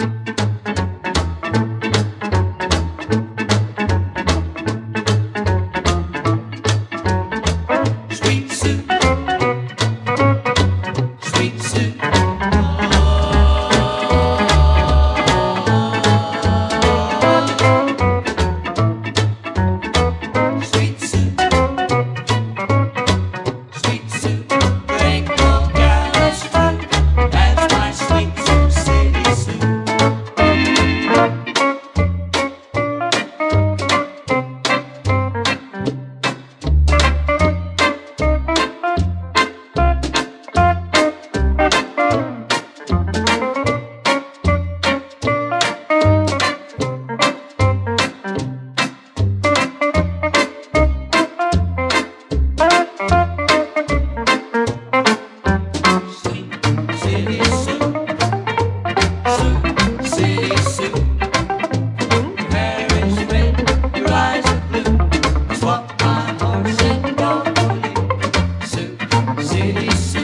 Sioux City Sue.